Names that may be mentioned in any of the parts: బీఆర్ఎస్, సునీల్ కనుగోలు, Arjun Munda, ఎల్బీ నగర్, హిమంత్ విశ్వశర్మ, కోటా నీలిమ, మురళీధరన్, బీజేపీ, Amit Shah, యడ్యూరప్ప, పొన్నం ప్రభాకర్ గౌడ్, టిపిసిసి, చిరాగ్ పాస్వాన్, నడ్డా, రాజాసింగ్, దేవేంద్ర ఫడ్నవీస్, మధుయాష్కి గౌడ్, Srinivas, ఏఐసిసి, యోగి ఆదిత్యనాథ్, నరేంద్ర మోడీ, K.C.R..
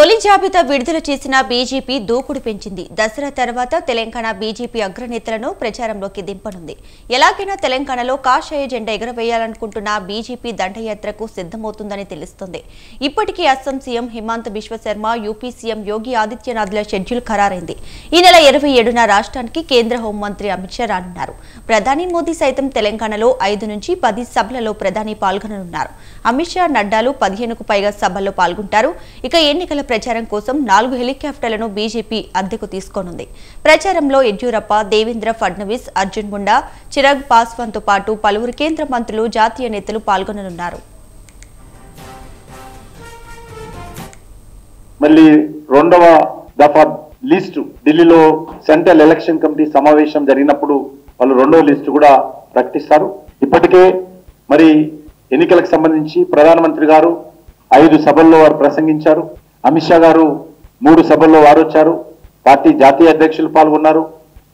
తొలి జాబితా విడుదల చేసిన బీజేపీ దూకుడు పెంచింది. దసరా తర్వాత తెలంగాణ బీజేపీ అగ్రనేతలను ప్రచారంలోకి దింపనుంది. ఎలాగైనా తెలంగాణలో కాషాయ జెండా ఎగరవేయాలనుకుంటున్న బీజేపీ దండయాత్రకు సిద్ధమవుతుందని తెలుస్తుంది. ఇప్పటికీ Assam CM హిమంత్ విశ్వశర్మ, UP CM Yogi ఆదిత్యనాథ్ల షెడ్యూల్ ఖరారైంది. ఈ నెల 27న రాష్ట్రానికి కేంద్ర హోంమంత్రి అమిత్ షా రానున్నారు. ప్రధాని మోదీ సైతం తెలంగాణలో 5 నుంచి 10 సభలలో ప్రధాని పాల్గొననున్నారు. అమిత్ షా, నడ్డాలు 15కు పైగా సభల్లో పాల్గొంటారు. ఇక ఎన్నికల ప్రచారం కోసం 4 హెలికాప్టర్లను బీజేపీ అద్దెకు తీసుకోనుంది. ప్రచారంలో యడ్యూరప్ప, దేవేంద్ర ఫడ్నవీస్, అర్జున్ ముండా, చిరాగ్ పాస్వాన్ తో పాటు పలువురు కేంద్ర మంత్రులు, జాతీయ నేతలు పాల్గొననున్నారు. మళ్ళీ రెండవ దఫా లిస్టు ఢిల్లీలో సెంట్రల్ ఎలక్షన్ కమిటీ సమావేశం జరిగినప్పుడు వాళ్ళు రెండవ లిస్టు కూడా ప్రకటిస్తారు. ఇప్పటికే మరి ఎన్నికలకు సంబంధించి ప్రధానమంత్రి గారు 5 సభల్లో వారు ప్రసంగించారు. అమిత్ షా గారు 3 సభల్లో వారు వచ్చారు. పార్టీ జాతీయ అధ్యక్షులు పాల్గొన్నారు,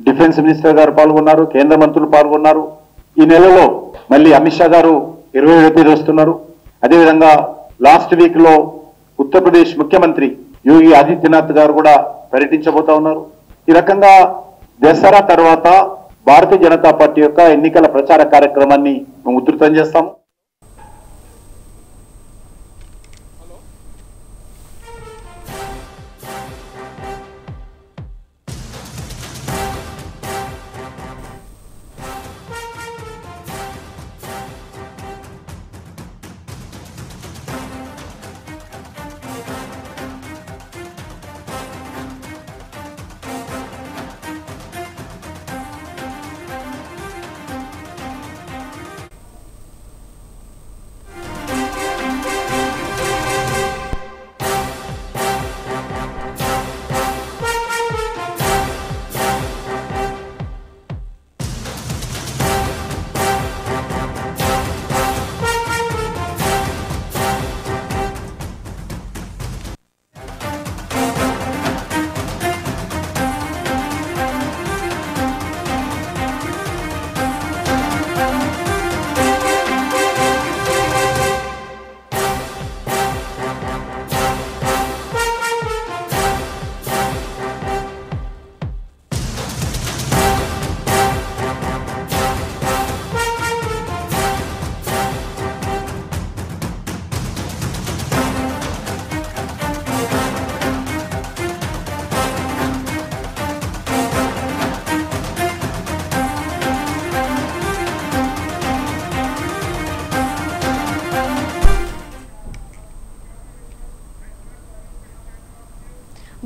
డిఫెన్స్ మినిస్టర్ గారు పాల్గొన్నారు, కేంద్ర మంత్రులు పాల్గొన్నారు. ఈ నెలలో మళ్ళీ అమిత్ షా గారు 27వ తేదీ వస్తున్నారు. అదేవిధంగా లాస్ట్ వీక్ లో ఉత్తరప్రదేశ్ ముఖ్యమంత్రి యోగి ఆదిత్యనాథ్ గారు కూడా పర్యటించబోతా ఉన్నారు. ఈ రకంగా దసరా తర్వాత భారతీయ జనతా పార్టీ యొక్క ఎన్నికల ప్రచార కార్యక్రమాన్ని మేము ఉధృతం చేస్తాము.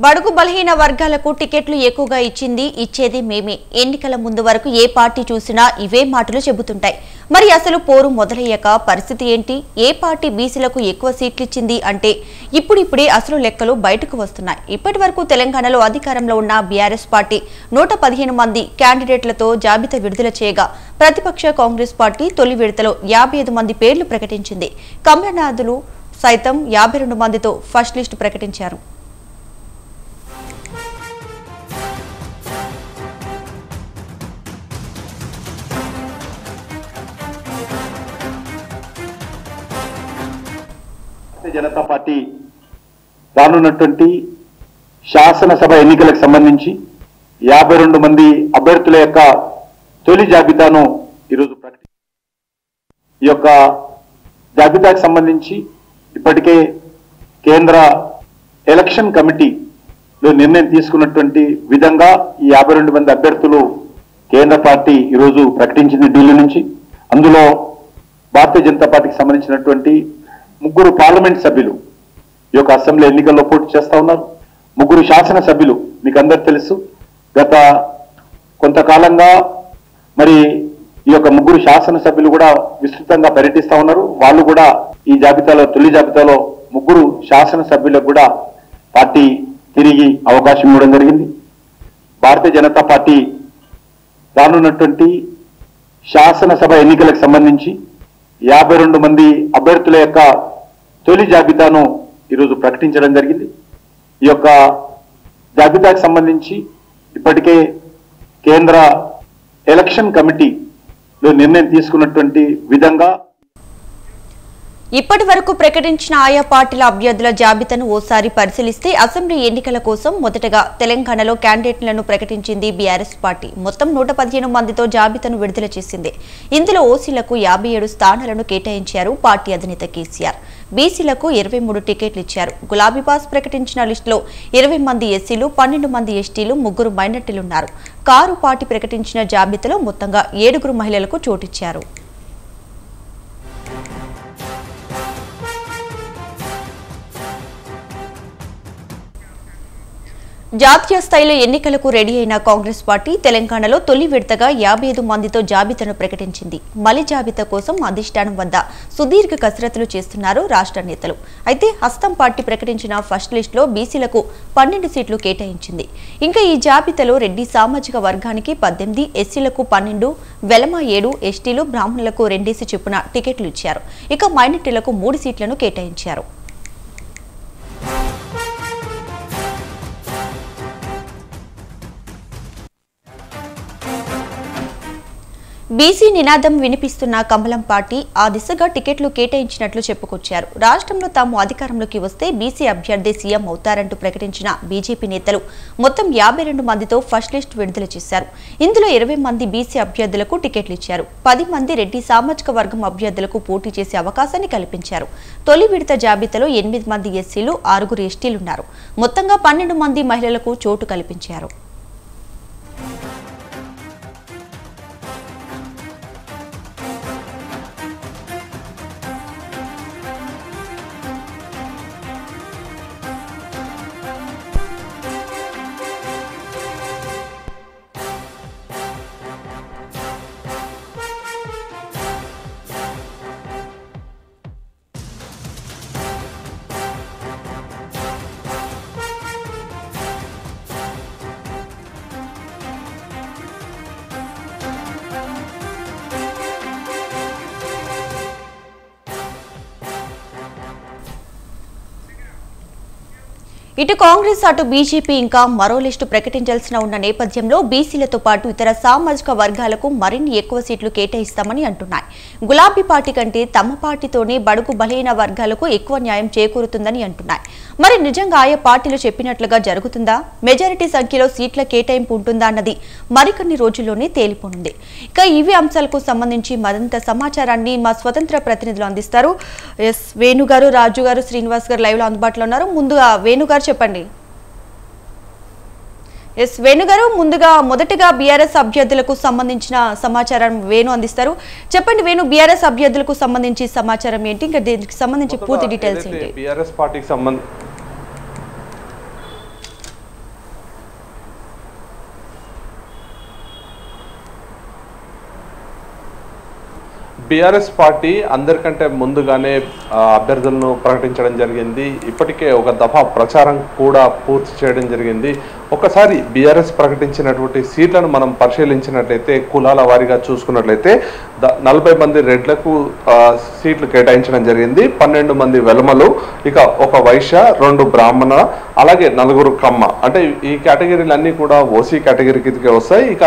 బడుగు బలహీన వర్గాలకు టికెట్లు ఎక్కువగా ఇచ్చేది మేమే. ఎన్నికల ముందు వరకు ఏ పార్టీ చూసినా ఇవే మాటలు చెబుతుంటాయి. మరి అసలు పోరు మొదలయ్యాక పరిస్థితి ఏంటి? ఏ పార్టీ బీసీలకు ఎక్కువ సీట్లు ఇచ్చింది అంటే ఇప్పుడిప్పుడే అసలు లెక్కలు బయటకు వస్తున్నాయి. ఇప్పటి వరకు తెలంగాణలో అధికారంలో ఉన్న బీఆర్ఎస్ పార్టీ 115 మంది క్యాండిడేట్లతో జాబితా విడుదల చేయగా, ప్రతిపక్ష కాంగ్రెస్ పార్టీ తొలి విడతలో 55 మంది పేర్లు ప్రకటించింది. కమలనాథులు సైతం 52 మందితో ఫస్ట్ లిస్టు ప్రకటించారు. జనతా పార్టీ రానున్నటువంటి శాసనసభ ఎన్నికలకు సంబంధించి 52 మంది అభ్యర్థుల యొక్క తొలి జాబితాను ఈరోజు ప్రకటించారు. ఈ యొక్క జాబితాకు సంబంధించి ఇప్పటికే కేంద్ర ఎలక్షన్ కమిటీలో నిర్ణయం తీసుకున్నటువంటి విధంగా ఈ 52 మంది అభ్యర్థులు కేంద్ర పార్టీ ఈరోజు ప్రకటించింది ఢిల్లీ నుంచి. అందులో భారతీయ జనతా పార్టీకి సంబంధించినటువంటి 3 పార్లమెంట్ సభ్యులు ఈ యొక్క అసెంబ్లీ ఎన్నికల్లో పోటీ చేస్తా ఉన్నారు. 3 శాసనసభ్యులు మీకు అందరు తెలుసు. గత కొంతకాలంగా మరి ఈ యొక్క 3 శాసనసభ్యులు కూడా విస్తృతంగా పర్యటిస్తా ఉన్నారు. వాళ్ళు కూడా ఈ జాబితాలో తొలి జాబితాలో 3 శాసనసభ్యులకు కూడా పార్టీ తిరిగి అవకాశం ఇవ్వడం జరిగింది. భారతీయ జనతా పార్టీ రానున్నటువంటి శాసనసభ ఎన్నికలకు సంబంధించి 52 మంది అభ్యర్థుల యొక్క తొలి జాబితాను ఈరోజు ప్రకటించడం జరిగింది. ఈ యొక్క జాబితాకు సంబంధించి ఇప్పటికే కేంద్ర ఎలక్షన్ కమిటీలో నిర్ణయం తీసుకున్నటువంటి విధంగా ఇప్పటి వరకు ప్రకటించిన ఆయా పార్టీల అభ్యర్థుల జాబితాను ఓసారి పరిశీలిస్తే అసెంబ్లీ ఎన్నికల కోసం మొదటగా తెలంగాణలో క్యాండిడేట్లను ప్రకటించింది బీఆర్ఎస్ పార్టీ. మొత్తం 115 మందితో జాబితాను విడుదల చేసింది. ఇందులో ఓసీలకు 57 స్థానాలను కేటాయించారు పార్టీ అధినేత కేసీఆర్. బీసీలకు 23 టికెట్లు ఇచ్చారు. గులాబీ పాస్ ప్రకటించిన లిస్టులో 20 మంది ఎస్సీలు, 12 మంది ఎస్టీలు, 3 మైనారిటీలు ఉన్నారు. కారు పార్టీ ప్రకటించిన జాబితాలో మొత్తంగా 7 మహిళలకు చోటిచ్చారు. జాతీయ స్థాయిలో ఎన్నికలకు రెడీ అయిన కాంగ్రెస్ పార్టీ తెలంగాణలో తొలి విడతగా 55 మందితో జాబితాను ప్రకటించింది. మలి జాబితా కోసం అధిష్టానం వద్ద సుదీర్ఘ కసరత్తులు చేస్తున్నారు రాష్ట్ర నేతలు. అయితే హస్తం పార్టీ ప్రకటించిన ఫస్ట్ లిస్టులో బీసీలకు 12 సీట్లు కేటాయించింది. ఇంకా ఈ జాబితాలో రెడ్డి సామాజిక వర్గానికి 18, ఎస్సీలకు 12, వెలమ 7, ఎస్టీలు, బ్రాహ్మణులకు 2 చొప్పున టికెట్లు ఇచ్చారు. ఇక మైనార్టీలకు 3 సీట్లను కేటాయించారు. బీసీ నినాదం వినిపిస్తున్న కమలం పార్టీ ఆ దిశగా టికెట్లు కేటాయించినట్లు చెప్పుకొచ్చారు. రాష్ట్రంలో తాము అధికారంలోకి వస్తే బీసీ అభ్యర్థి సీఎం అవుతారంటూ ప్రకటించిన బీజేపీ నేతలు మొత్తం 52 మందితో ఫస్ట్ లిస్ట్ విడుదల చేశారు. ఇందులో 20 మంది బీసీ అభ్యర్థులకు టికెట్లు ఇచ్చారు. 10 మంది రెడ్డి సామాజిక వర్గం అభ్యర్థులకు పోటీ చేసే అవకాశాన్ని కల్పించారు. తొలి విడత జాబితాలో 8 మంది ఎస్సీలు, 6 ఎస్టీలున్నారు. మొత్తంగా 12 మంది మహిళలకు చోటు కల్పించారు. ఇటు కాంగ్రెస్, అటు బీజేపీ ఇంకా మరో లిస్టు ప్రకటించాల్సిన ఉన్న నేపథ్యంలో బీసీలతో పాటు ఇతర సామాజిక వర్గాలకు మరిన్ని ఎక్కువ సీట్లు కేటాయిస్తామని అంటున్నాయి. గులాబీ పార్టీ కంటే తమ పార్టీతోనే బడుగు బలహీన వర్గాలకు ఎక్కువ న్యాయం చేకూరుతుందని అంటున్నాయి. మరి నిజంగా ఆయా పార్టీలు చెప్పినట్లుగా జరుగుతుందా? మెజారిటీ సంఖ్యలో సీట్ల కేటాయింపు ఉంటుందా అన్నది మరికొన్ని రోజుల్లోనే తేలిపోనుంది. ఇక ఇవి అంశాలకు సంబంధించి మరింత సమాచారాన్ని మా స్వతంత్ర ప్రతినిధులు అందిస్తారు. ఎస్ వేణుగారు, రాజు గారు, శ్రీనివాస్ గారు లైవ్లో అందుబాటులో ఉన్నారు. ముందుగా వేణుగారు చెప్పండి. ఎస్ వేణుగారు, మొదటగా బీఆర్ఎస్ అభ్యర్థులకు సంబంధించిన సమాచారం వేణు అందిస్తారు. చెప్పండి వేణు, బీఆర్ఎస్ అభ్యర్థులకు సంబంధించి సమాచారం ఏంటి, ఇంకా దీనికి సంబంధించి పూర్తి డీటెయిల్స్ ఏంటి? బీఆర్ఎస్ పార్టీకి సంబంధించి బీఆర్ఎస్ పార్టీ అందరికంటే ముందుగానే అభ్యర్థులను ప్రకటించడం జరిగింది. ఇప్పటికే ఒక దఫా ప్రచారం కూడా పూర్తి చేయడం జరిగింది. ఒకసారి బీఆర్ఎస్ ప్రకటించినటువంటి సీట్లను మనం పరిశీలించినట్లయితే, కులాల వారీగా చూసుకున్నట్లయితే 40 మంది రెడ్లకు సీట్లు కేటాయించడం జరిగింది. 12 మంది వెలమలు, ఇక ఒక వైశ్య, 2 బ్రాహ్మణ, అలాగే 4 కమ్మ. అంటే ఈ కేటగిరీలన్నీ కూడా ఓసీ కేటగిరీ కిందకే వస్తాయి. ఇక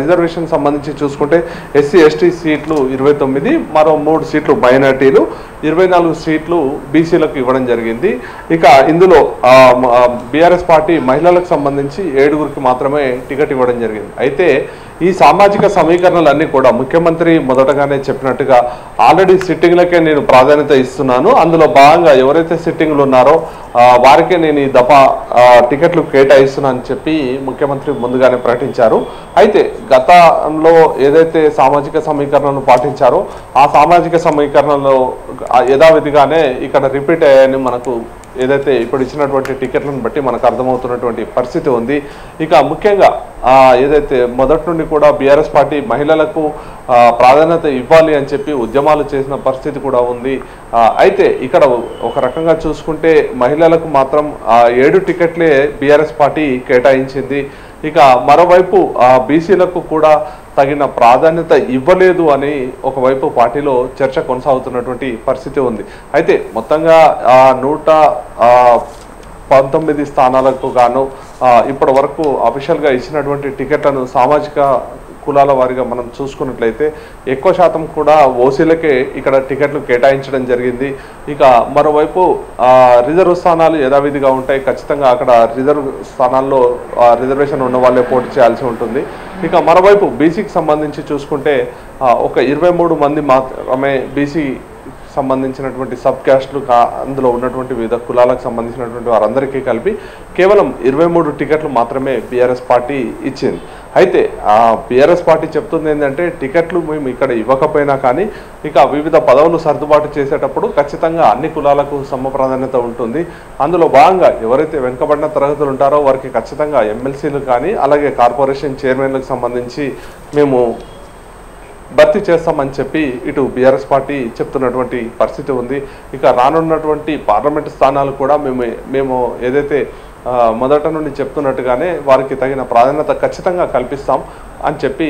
రిజర్వేషన్ సంబంధించి చూసుకుంటే ఎస్సీ ఎస్టీ సీట్లు 29, మరో 3 సీట్లు మైనార్టీలు, 24 సీట్లు బీసీలకు ఇవ్వడం జరిగింది. ఇక ఇందులో బీఆర్ఎస్ పార్టీ మహిళలకు సంబంధించి 7 మాత్రమే టికెట్ ఇవ్వడం జరిగింది. అయితే ఈ సామాజిక సమీకరణలన్నీ కూడా ముఖ్యమంత్రి మొదటగానే చెప్పినట్టుగా ఆల్రెడీ సిట్టింగ్లకే నేను ప్రాధాన్యత ఇస్తున్నాను, అందులో భాగంగా ఎవరైతే సిట్టింగ్లు ఉన్నారో వారికే నేను ఈ దఫా టికెట్లు కేటాయిస్తున్నా అని చెప్పి ముఖ్యమంత్రి ముందుగానే ప్రకటించారు. అయితే గతంలో ఏదైతే సామాజిక సమీకరణను పాటించారో ఆ సామాజిక సమీకరణలో యథావిధిగానే ఇక్కడ రిపీట్ అయ్యాయని మనకు ఏదైతే ఇప్పుడు ఇచ్చినటువంటి టికెట్లను బట్టి మనకు అర్థమవుతున్నటువంటి పరిస్థితి ఉంది. ఇక ముఖ్యంగా ఏదైతే మొదటి నుండి కూడా బీఆర్ఎస్ పార్టీ మహిళలకు ప్రాధాన్యత ఇవ్వాలి అని చెప్పి ఉద్యమాలు చేసిన పరిస్థితి కూడా ఉంది. అయితే ఇక్కడ ఒక రకంగా చూసుకుంటే మహిళలకు మాత్రం 7 టికెట్లే బీఆర్ఎస్ పార్టీ కేటాయించింది. ఇక మరోవైపు బీసీలకు కూడా తగిన ప్రాధాన్యత ఇవ్వలేదు అని ఒకవైపు పార్టీలో చర్చ కొనసాగుతున్నటువంటి పరిస్థితి ఉంది. అయితే మొత్తంగా 119 స్థానాలకు గాను ఇప్పటి వరకు అఫీషియల్గా ఇచ్చినటువంటి టికెట్లను సామాజిక కులాల వారిగా మనం చూసుకున్నట్లయితే ఎక్కువ శాతం కూడా ఓసీలకే ఇక్కడ టికెట్లు కేటాయించడం జరిగింది. ఇక మరోవైపు రిజర్వ్ స్థానాలు యథావిధిగా ఉంటాయి. ఖచ్చితంగా అక్కడ రిజర్వ్ స్థానాల్లో రిజర్వేషన్ ఉన్న వాళ్ళే పోటీ చేయాల్సి ఉంటుంది. ఇక మరోవైపు బీసీకి సంబంధించి చూసుకుంటే ఒక 23 మంది మాత్రమే బీసీ సంబంధించినటువంటి సబ్ క్యాస్ట్లు అందులో ఉన్నటువంటి వివిధ కులాలకు సంబంధించినటువంటి వారందరికీ కలిపి కేవలం 23 టికెట్లు మాత్రమే బీఆర్ఎస్ పార్టీ ఇచ్చింది. అయితే ఆ బీఆర్ఎస్ పార్టీ చెప్తుంది ఏంటంటే టికెట్లు మేము ఇక్కడ ఇవ్వకపోయినా కానీ ఇక వివిధ పదవులు సర్దుబాటు చేసేటప్పుడు ఖచ్చితంగా అన్ని కులాలకు సమ ప్రాధాన్యత ఉంటుంది. అందులో భాగంగా ఎవరైతే వెనుకబడిన తరగతులు ఉంటారో వారికి ఖచ్చితంగా ఎమ్మెల్సీలు కానీ అలాగే కార్పొరేషన్ చైర్మన్లకు సంబంధించి మేము భర్తీ చేస్తామని చెప్పి ఇటు బీఆర్ఎస్ పార్టీ చెప్తున్నటువంటి పరిస్థితి ఉంది. ఇక రానున్నటువంటి పార్లమెంటు స్థానాలు కూడా మేము ఏదైతే మొదట నుండి చెప్తున్నట్టుగానే వారికి తగిన ప్రాధాన్యత ఖచ్చితంగా కల్పిస్తాం అని చెప్పి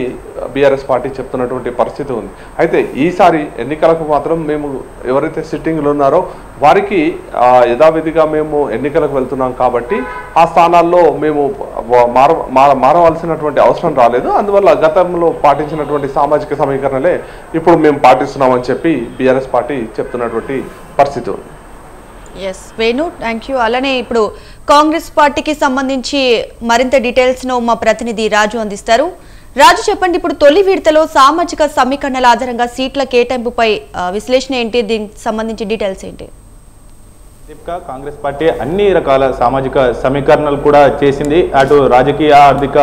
బీఆర్ఎస్ పార్టీ చెప్తున్నటువంటి పరిస్థితి ఉంది. అయితే ఈసారి ఎన్నికలకు మాత్రం మేము ఎవరైతే సిట్టింగ్లు ఉన్నారో వారికి యథావిధిగా మేము ఎన్నికలకు వెళ్తున్నాం కాబట్టి ఆ స్థానాల్లో మేము మారవలసినటువంటి అవసరం రాలేదు. అందువల్ల గతంలో పాటించినటువంటి సామాజిక సమీకరణలే ఇప్పుడు మేము పాటిస్తున్నామని చెప్పి బీఆర్ఎస్ పార్టీ చెప్తున్నటువంటి పరిస్థితి ఉంది. Yes Venu, thank you. అలానే ఇప్పుడు కాంగ్రెస్ పార్టీకి సంబంధించి మరింత డీటెయిల్స్ ను మా ప్రతినిధి రాజు అందిస్తారు. రాజు, చెప్పండి, ఇప్పుడు తొలి విడతలో సామాజిక సమీకరణల ఆధారంగా సీట్ల కేటాయింపుపై విశ్లేషణ ఏంటి, దీనికి సంబంధించి డీటెయిల్స్ ఏంటి? దీపిక, కాంగ్రెస్ పార్టీ అన్ని రకాల సామాజిక సమీకరణలు కూడా చేసింది. అటు రాజకీయ, ఆర్థిక,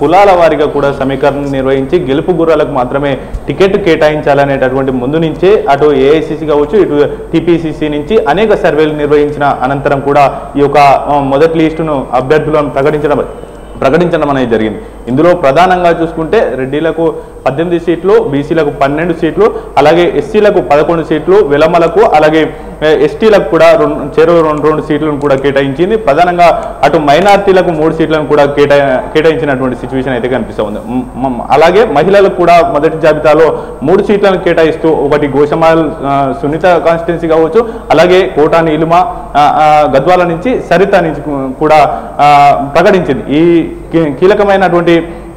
కులాల వారిగా కూడా సమీకరణలు నిర్వహించి గెలుపు గుర్రాలకు మాత్రమే టికెట్ కేటాయించాలనేటటువంటి ముందు నుంచే అటు ఏఐసిసి కావచ్చు, ఇటు టిపిసిసి నుంచి అనేక సర్వేలు నిర్వహించిన అనంతరం కూడా ఈ యొక్క మొదటి లిస్టును అభ్యర్థులను ప్రకటించడం అనేది జరిగింది. ఇందులో ప్రధానంగా చూసుకుంటే రెడ్డిలకు 18 సీట్లు, బీసీలకు 12 సీట్లు, అలాగే ఎస్సీలకు 11 సీట్లు, వెలమలకు అలాగే ఎస్టీలకు కూడా రెండు సీట్లను కూడా కేటాయించింది. ప్రధానంగా అటు మైనార్టీలకు 3 సీట్లను కూడా కేటాయించినటువంటి సిచ్యువేషన్ అయితే కనిపిస్తూ ఉంది. అలాగే మహిళలకు కూడా మొదటి జాబితాలో 3 సీట్లను కేటాయిస్తూ ఒకటి గోషమాల్ సునీత కాన్స్టిట్యున్సీ కావచ్చు, అలాగే కోటా నీలిమ గద్వాల నుంచి సరిత నుంచి కూడా ప్రకటించింది. ఈ కీలకమైనటువంటి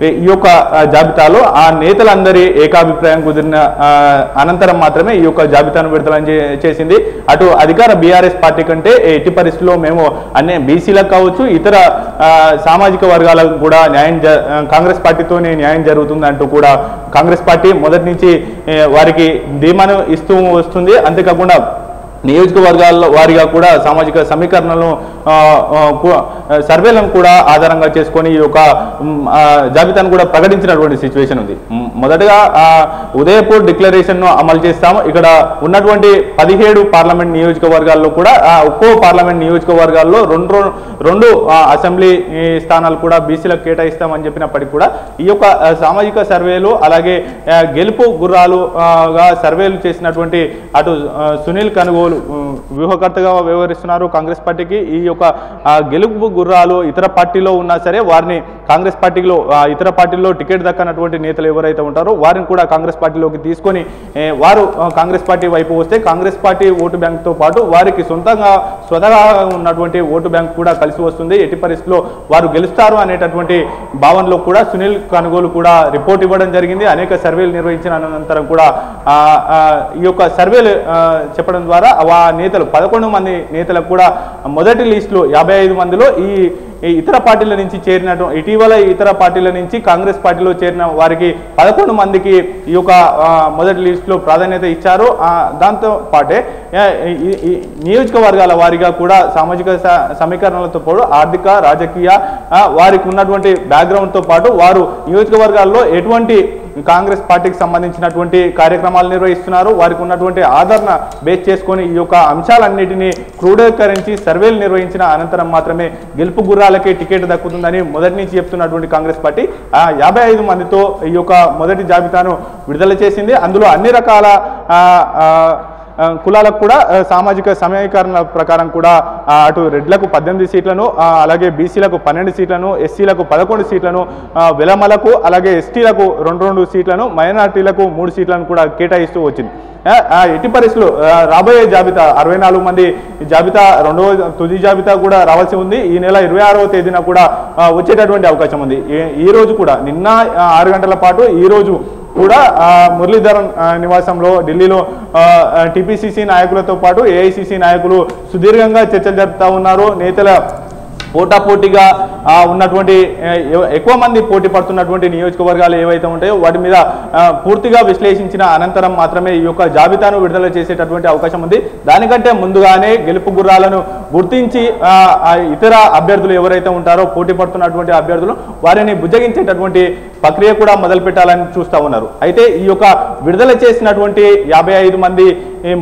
ఈ యొక్క జాబితాలో ఆ నేతలందరి ఏకాభిప్రాయం కుదిరిన అనంతరం మాత్రమే ఈ యొక్క జాబితాను విడుదల చేసింది. అటు అధికార బీఆర్ఎస్ పార్టీ కంటే ఎట్టి పరిస్థితుల్లో మేము అన్ని బీసీలకు కావచ్చు, ఇతర సామాజిక వర్గాలకు కూడా న్యాయం కాంగ్రెస్ పార్టీతోనే న్యాయం జరుగుతుందంటూ కూడా కాంగ్రెస్ పార్టీ మొదటి నుంచి వారికి ధీమాను ఇస్తూ వస్తుంది. అంతేకాకుండా నియోజకవర్గాల వారిగా కూడా సామాజిక సమీకరణలను సర్వేలను కూడా ఆధారంగా చేసుకొని ఈ యొక్క జాబితాను కూడా ప్రకటించినటువంటి సిచ్యువేషన్ ఉంది. మొదటగా ఉదయపూర్ డిక్లరేషన్ను అమలు చేస్తాము. ఇక్కడ ఉన్నటువంటి 17 పార్లమెంట్ నియోజకవర్గాల్లో కూడా ఒక్కో పార్లమెంట్ నియోజకవర్గాల్లో రెండు అసెంబ్లీ స్థానాలు కూడా బీసీలకు కేటాయిస్తామని చెప్పినప్పటికీ కూడా ఈ యొక్క సామాజిక సర్వేలు అలాగే గెలుపు గుర్రాలుగా సర్వేలు చేసినటువంటి అటు సునీల్ కనుగోలు వ్యూహకర్తగా వ్యవహరిస్తున్నారు కాంగ్రెస్ పార్టీకి. ఈ యొక్క గెలుపు గుర్రాలు ఇతర పార్టీలో ఉన్నా సరే వారిని కాంగ్రెస్ పార్టీలో ఇతర పార్టీల్లో టికెట్ దక్కనటువంటి నేతలు ఎవరైతే ఉంటారో వారిని కూడా కాంగ్రెస్ పార్టీలోకి తీసుకొని వారు కాంగ్రెస్ పార్టీ వైపు వస్తే కాంగ్రెస్ పార్టీ ఓటు బ్యాంక్తో పాటు వారికి సొంతంగా స్వతహా ఉన్నటువంటి ఓటు బ్యాంక్ కూడా కలిసి వస్తుంది. ఎట్టి పరిస్థితుల్లో వారు గెలుస్తారు అనేటటువంటి భావనలో కూడా సునీల్ కనుగోలు కూడా రిపోర్ట్ ఇవ్వడం జరిగింది. అనేక సర్వేలు నిర్వహించిన అనంతరం కూడా ఈ యొక్క సర్వేలు చెప్పడం ద్వారా ఆ నేతలు 11 మంది నేతలకు కూడా మొదటి లిస్టులో 55 మందిలో ఈ ఇతర పార్టీల నుంచి చేరినటువంటి ఇటీవల ఇతర పార్టీల నుంచి కాంగ్రెస్ పార్టీలో చేరిన వారికి 11 మందికి ఈ యొక్క మొదటి లిస్టులో ప్రాధాన్యత ఇచ్చారు. దాంతో పాటే నియోజకవర్గాల వారిగా కూడా సామాజిక సమీకరణలతో పాటు ఆర్థిక, రాజకీయ, వారికి ఉన్నటువంటి బ్యాక్గ్రౌండ్తో పాటు వారు నియోజకవర్గాల్లో ఎటువంటి కాంగ్రెస్ పార్టీకి సంబంధించినటువంటి కార్యక్రమాలు నిర్వహిస్తున్నారు, వారికి ఉన్నటువంటి ఆదరణ బేస్ చేసుకొని ఈ యొక్క అంశాలన్నింటినీ క్రోడీకరించి సర్వేలు నిర్వహించిన అనంతరం మాత్రమే గెలుపు గుర్రాలకే టికెట్ దక్కుతుందని మొదటి నుంచి చెప్తున్నటువంటి కాంగ్రెస్ పార్టీ 55 మందితో ఈ యొక్క మొదటి జాబితాను విడుదల చేసింది. అందులో అన్ని రకాల కులాలకు కూడా సామాజిక సమీకరణ ప్రకారం కూడా అటు రెడ్లకు 18 సీట్లను అలాగే బీసీలకు 12 సీట్లను ఎస్సీలకు 11 సీట్లను వెలమలకు అలాగే ఎస్టీలకు 2 సీట్లను మైనారిటీలకు 3 సీట్లను కూడా కేటాయిస్తూ వచ్చింది। ఎట్టి పరిస్థితుల్లో రాబోయే జాబితా 64 మంది జాబితా రెండవ తుది జాబితా కూడా రావాల్సి ఉంది। ఈ నెల 26వ తేదీన కూడా వచ్చేటటువంటి అవకాశం ఉంది। ఈ రోజు కూడా నిన్న 6 గంటల పాటు ఈ రోజు మురళీధరన్ నివాసంలో ఢిల్లీలో టిపిసిసి నాయకులతో పాటు ఏఐసిసి నాయకులు సుదీర్ఘంగా చర్చలు జరుపుతా ఉన్నారు। నేతల పోటాపోటీగా ఉన్నటువంటి ఎక్కువ మంది పోటీ పడుతున్నటువంటి నియోజకవర్గాలు ఏవైతే ఉంటాయో వాటి మీద పూర్తిగా విశ్లేషించిన అనంతరం మాత్రమే ఈ యొక్క జాబితాను విడుదల చేసేటటువంటి అవకాశం ఉంది। దానికంటే ముందుగానే గెలుపు గుర్రాలను గుర్తించి ఇతర అభ్యర్థులు ఎవరైతే ఉంటారో పోటీ పడుతున్నటువంటి అభ్యర్థులు వారిని బుజ్జగించేటటువంటి ప్రక్రియ కూడా మొదలు పెట్టాలని చూస్తూ ఉన్నారు। అయితే ఈ యొక్క విడుదల చేసినటువంటి 55 మంది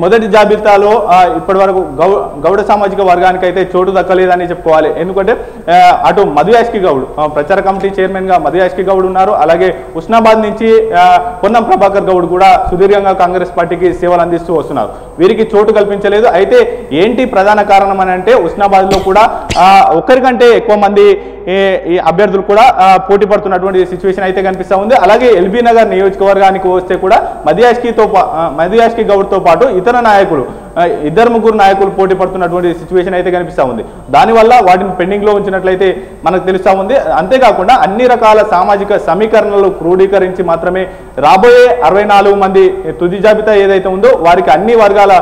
మొదటి జాబితాలో ఇప్పటి వరకు గౌడ సామాజిక వర్గానికి అయితే చోటు దక్కలేదని చెప్పుకోవాలి। ఎందుకంటే అటు మధుయాష్కి గౌడ్ ప్రచార కమిటీ చైర్మన్ గా మధుయాష్కి గౌడ్ ఉన్నారు, అలాగే ఉస్నాబాద్ నుంచి పొన్నం ప్రభాకర్ గౌడ్ కూడా సుదీర్ఘంగా కాంగ్రెస్ పార్టీకి సేవలు అందిస్తూ వస్తున్నారు, వీరికి చోటు కల్పించలేదు। అయితే ఏంటి ప్రధాన కారణం అని అంటే ఉస్నాబాద్ లో కూడా ఒక్కరికంటే ఎక్కువ మంది ఈ అభ్యర్థులు కూడా పోటీ పడుతున్నటువంటి సిచ్యువేషన్ అయితే కనిపిస్తూ ఉంది। అలాగే ఎల్బీ నగర్ నియోజకవర్గానికి వస్తే కూడా మధుయాష్కి గౌడ్తో పాటు ఇతర నాయకులు ఇద్దరు ముగ్గురు నాయకులు పోటీ పడుతున్నటువంటి సిచ్యువేషన్ అయితే కనిపిస్తూ ఉంది। దానివల్ల వాటిని పెండింగ్లో ఉంచినట్లయితే మనకు తెలుస్తూ ఉంది। అంతేకాకుండా అన్ని రకాల సామాజిక సమీకరణలు క్రోడీకరించి మాత్రమే రాబోయే 64 మంది తుది జాబితా ఏదైతే ఉందో వారికి అన్ని వర్గాల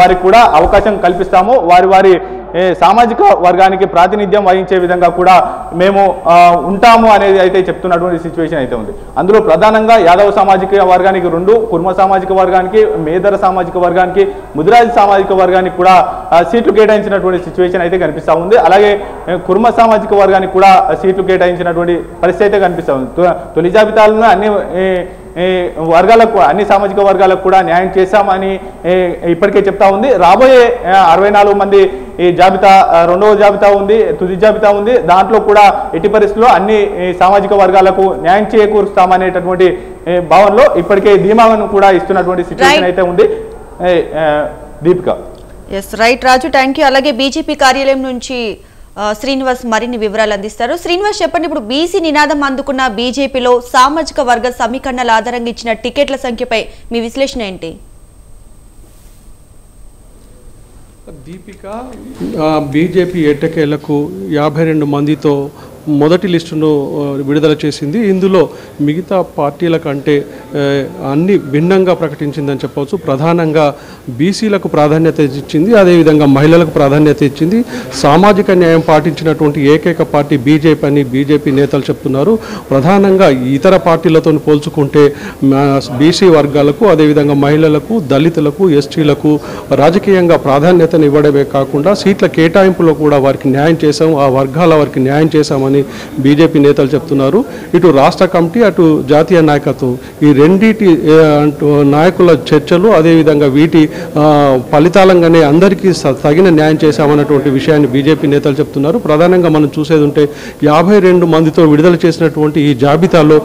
వారికి కూడా అవకాశం కల్పిస్తాము, వారి వారి సామాజిక వర్గానికి ప్రాతినిధ్యం వహించే విధంగా కూడా మేము ఉంటాము అనేది అయితే చెప్తున్నటువంటి సిచ్యువేషన్ అయితే ఉంది। అందులో ప్రధానంగా యాదవ సామాజిక వర్గానికి 2, కుర్మ సామాజిక వర్గానికి, మేదర సామాజిక వర్గానికి, ముదిరాజ్ సామాజిక వర్గానికి కూడా సీట్లు కేటాయించినటువంటి సిచ్యువేషన్ అయితే కనిపిస్తూ ఉంది। అలాగే కుర్మ సామాజిక వర్గానికి కూడా సీట్లు కేటాయించినటువంటి పరిస్థితి అయితే కనిపిస్తూ ఉంది। తొలి జాబితాలను అన్ని వర్గాలకు అన్ని సామాజిక వర్గాలకు కూడా న్యాయం చేశామని ఇప్పటికే చెప్తా ఉంది। రాబోయే 64 మంది ఈ జాబితా రెండవ జాబితా ఉంది, తుది జాబితా ఉంది, దాంట్లో కూడా ఎట్టి పరిస్థితుల్లో అన్ని సామాజిక వర్గాలకు న్యాయం చేకూరుస్తామనేటటువంటి భావనలో ఇప్పటికే ధీమాను కూడా ఇస్తున్నటువంటి సిచ్యువేషన్ అయితే ఉంది। Deepika yes right Raju thank you. అలాగే బీజేపీ కార్యాలయం నుంచి శ్రీనివాస్ మరిన్ని వివరాలు అందిస్తారు। శ్రీనివాస్ చెప్పండి, ఇప్పుడు బీసీ నినాదం అందుకున్న బీజేపీలో సామాజిక వర్గ సమీకరణల ఆధారంగా ఇచ్చిన టికెట్ల సంఖ్యపై మీ విశ్లేషణ ఏంటి? దీపిక, బీజేపీ ఎట్టకేలకు 52 మందితో మొదటి లిస్టును విడుదల చేసింది। ఇందులో మిగతా పార్టీల కంటే అన్ని భిన్నంగా ప్రకటించిందని చెప్పవచ్చు। ప్రధానంగా బీసీలకు ప్రాధాన్యత ఇచ్చింది, అదేవిధంగా మహిళలకు ప్రాధాన్యత ఇచ్చింది। సామాజిక న్యాయం పాటించినటువంటి ఏకైక పార్టీ బీజేపీ అని బీజేపీ నేతలు చెప్తున్నారు। ప్రధానంగా ఇతర పార్టీలతో పోల్చుకుంటే బీసీ వర్గాలకు, అదేవిధంగా మహిళలకు, దళితులకు, ఎస్టీలకు రాజకీయంగా ప్రాధాన్యతను ఇవ్వడమే కాకుండా సీట్ల కేటాయింపులో కూడా వారికి న్యాయం చేశాం, ఆ వర్గాల వారికి న్యాయం చేశామని బీజేపీ నేతలు చెప్తున్నారు। ఇటు రాష్ట్ర కమిటీ, అటు జాతీయ నాయకత్వం, ఈ రెండింటి నాయకుల చర్చలు అదేవిధంగా వీటి ఫలితాలంగానే అందరికీ తగిన న్యాయం చేశామన్నటువంటి విషయాన్ని బీజేపీ నేతలు చెప్తున్నారు। ప్రధానంగా మనం చూసేది ఉంటే 52 మందితో విడుదల చేసినటువంటి ఈ జాబితాలో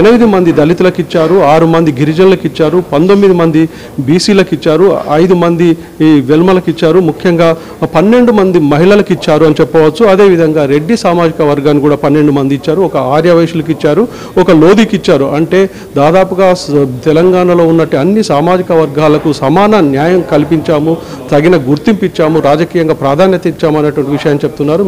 8 మంది దళితులకు ఇచ్చారు, 6 మంది గిరిజనులకు ఇచ్చారు, 19 మంది బీసీలకు ఇచ్చారు, 5 మంది ఈ వెల్మలకు ఇచ్చారు, ముఖ్యంగా 12 మంది మహిళలకు ఇచ్చారు అని చెప్పవచ్చు। అదేవిధంగా రెడ్డి సామాజిక వర్గ కూడా 12 మంది ఇచ్చారు, ఒక ఆర్యవైశ్యులకు ఇచ్చారు, ఒక లోధికి ఇచ్చారు। అంటే దాదాపుగా తెలంగాణలో ఉన్నట్టు అన్ని సామాజిక వర్గాలకు సమాన న్యాయం కల్పించాము, తగిన గుర్తింపు ఇచ్చాము, రాజకీయంగా ప్రాధాన్యత ఇచ్చాము అనేటువంటి విషయాన్ని చెప్తున్నారు।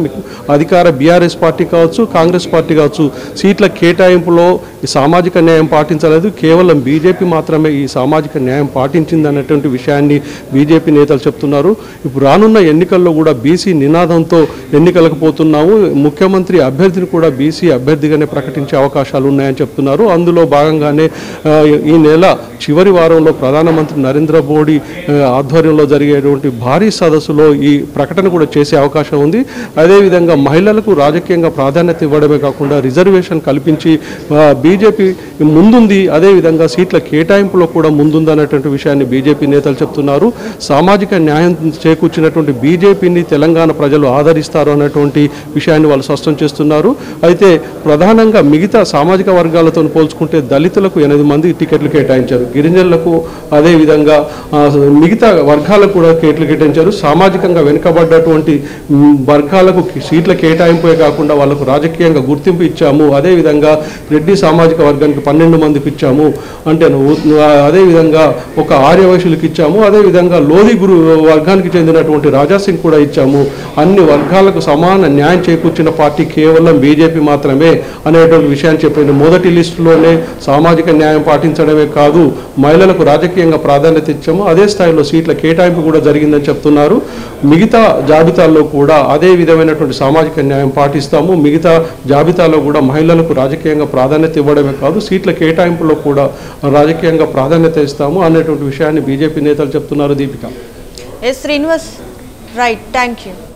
అధికార బీఆర్ఎస్ పార్టీ కావచ్చు, కాంగ్రెస్ పార్టీ కావచ్చు, సీట్ల కేటాయింపులో సామాజిక న్యాయం పాటించలేదు, కేవలం బీజేపీ మాత్రమే ఈ సామాజిక న్యాయం పాటించింది అనేటువంటి విషయాన్ని బీజేపీ నేతలు చెప్తున్నారు। ఇప్పుడు రానున్న ఎన్నికల్లో కూడా బీసీ నినాదంతో ఎన్నికలకు పోతున్నాము, ముఖ్యమంత్రి అభ్యర్థిని కూడా బీసీ అభ్యర్థిగానే ప్రకటించే అవకాశాలు ఉన్నాయని చెప్తున్నారు। అందులో భాగంగానే ఈ నెల చివరి వారంలో ప్రధానమంత్రి నరేంద్ర మోడీ ఆధ్వర్యంలో జరిగేటువంటి భారీ సదస్సులో ఈ ప్రకటన కూడా చేసే అవకాశం ఉంది। అదేవిధంగా మహిళలకు రాజకీయంగా ప్రాధాన్యత ఇవ్వడమే కాకుండా రిజర్వేషన్ కల్పించి బీజేపీ ముందుంది, అదేవిధంగా సీట్ల కేటాయింపులో కూడా ముందుంది అనేటువంటి విషయాన్ని బీజేపీ నేతలు చెప్తున్నారు। సామాజిక న్యాయం చేకూర్చినటువంటి బీజేపీని తెలంగాణ ప్రజలు ఆదరిస్తారు అనేటువంటి విషయాన్ని వాళ్ళు స్పష్టం చేస్తున్నారు। చేస్తున్నారు అయితే ప్రధానంగా మిగతా సామాజిక వర్గాలతో పోల్చుకుంటే దళితులకు 8 మంది టికెట్లు కేటాయించారు గిరిజనులకు అదే విధంగా మిగతా వర్గాలకు కూడా టికెట్లు కేటాయించారు సామాజికంగా వెనుకబడ్డటువంటి వర్గాలకు సీట్ల కేటాయింపే కాకుండా వాళ్ళకు రాజకీయంగా గుర్తింపు ఇచ్చాము అదే విధంగా రెడ్డి సామాజిక వర్గానికి 12 మందికి ఇచ్చాము అంటే అదే విధంగా ఒక ఆర్యవైశ్యులకు ఇచ్చాము అదే విధంగా లోధి గురు వర్గానికి చెందినటువంటి రాజాసింగ్ కూడా ఇచ్చాము అన్ని వర్గాలకు సమాన న్యాయం చేకూర్చిన పార్టీ కేవలం బీజేపీ మాత్రమే అనేటువంటి విషయాన్ని చెప్పిన మొదటి లిస్టులోనే సామాజిక న్యాయం పాటించడమే కాదు మహిళలకు రాజకీయంగా ప్రాధాన్యత ఇచ్చాము అదే స్థాయిలో సీట్ల కేటాయింపు కూడా జరిగిందని చెప్తున్నారు మిగతా జాబితాల్లో కూడా అదే విధమైనటువంటి సామాజిక న్యాయం పాటిస్తాము మిగతా జాబితాలో కూడా మహిళలకు రాజకీయంగా ప్రాధాన్యత ఇవ్వడమే కాదు సీట్ల కేటాయింపులో కూడా రాజకీయంగా ప్రాధాన్యత ఇస్తాము అనేటువంటి విషయాన్ని బీజేపీ నేతలు చెప్తున్నారు Deepika. Yes, Srinivas. Right. Thank you.